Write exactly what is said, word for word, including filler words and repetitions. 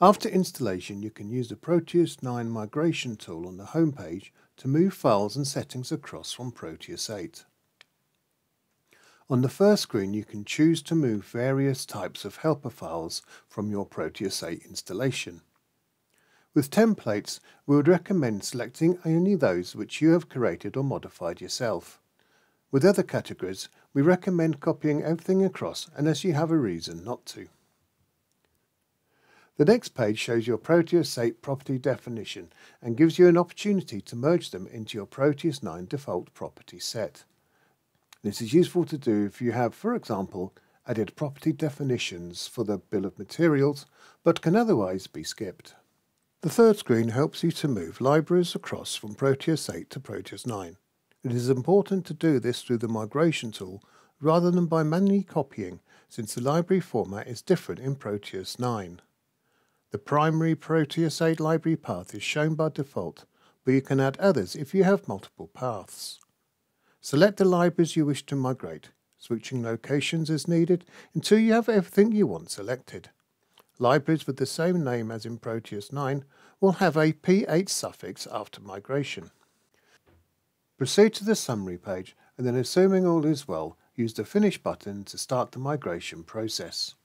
After installation, you can use the Proteus nine migration tool on the home page to move files and settings across from Proteus eight. On the first screen, you can choose to move various types of helper files from your Proteus eight installation. With templates, we would recommend selecting only those which you have created or modified yourself. With other categories, we recommend copying everything across unless you have a reason not to. The next page shows your Proteus eight property definition and gives you an opportunity to merge them into your Proteus nine default property set. This is useful to do if you have, for example, added property definitions for the bill of materials, but can otherwise be skipped. The third screen helps you to move libraries across from Proteus eight to Proteus nine. It is important to do this through the migration tool rather than by manually copying, since the library format is different in Proteus nine. The primary Proteus eight library path is shown by default, but you can add others if you have multiple paths. Select the libraries you wish to migrate. Switching locations is needed until you have everything you want selected. Libraries with the same name as in Proteus nine will have a P eight suffix after migration. Proceed to the summary page and then, assuming all is well, use the Finish button to start the migration process.